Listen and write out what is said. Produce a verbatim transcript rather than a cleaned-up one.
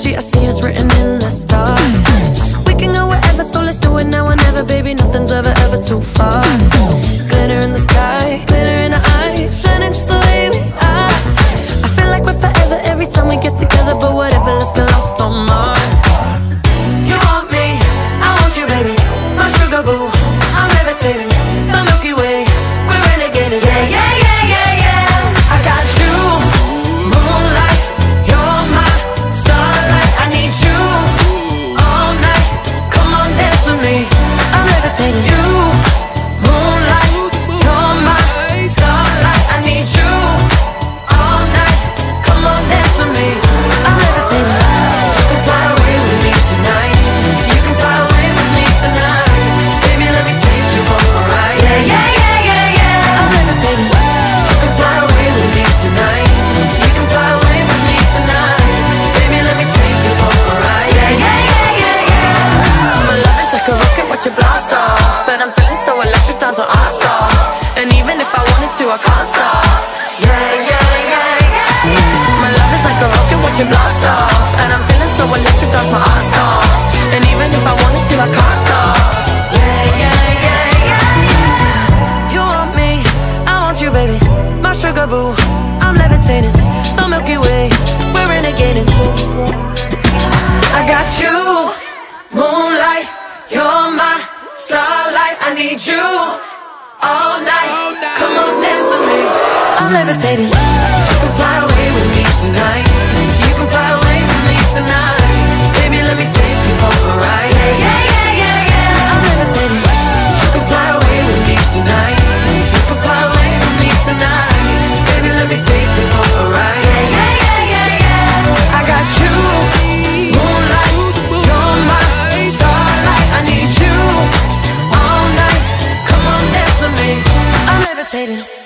energy I see is written in the stars. We can go wherever, so let's do it now or never, baby. Nothing's ever, ever too far. Glitter in the sky, glitter in our eyes, shining just the way we are. I feel like we're forever every time we get together, but whatever, let's get lost on Mars. You want me, I want you, baby. My sugar boo, I'm levitating. The Milky Way, we're renegading. Yeah, yeah, yeah. I can't stop. Yeah, yeah, yeah, yeah, yeah. My love is like a rocket, watch it blast off. And I'm feeling so electric, that's my ass off. And even if I wanted to, I can't stop. Yeah, yeah, yeah, yeah, yeah. You want me, I want you, baby. My sugar boo, I'm levitating. The Milky Way, we're renegading. I got you, moonlight. You're my starlight, I need you all night. All night, come on, dance with me. I'm levitating. You can fly away with me tonight. You can fly away with me tonight. Baby, let me take you for a ride. Yeah, yeah, yeah, yeah, yeah. I'm levitating. You can fly away with me tonight. You can fly away with me tonight. Baby, let me take you for a ride. Yeah, yeah, yeah, yeah, yeah. I got you, moonlight. You're my starlight. I need you all night. I'm levitating.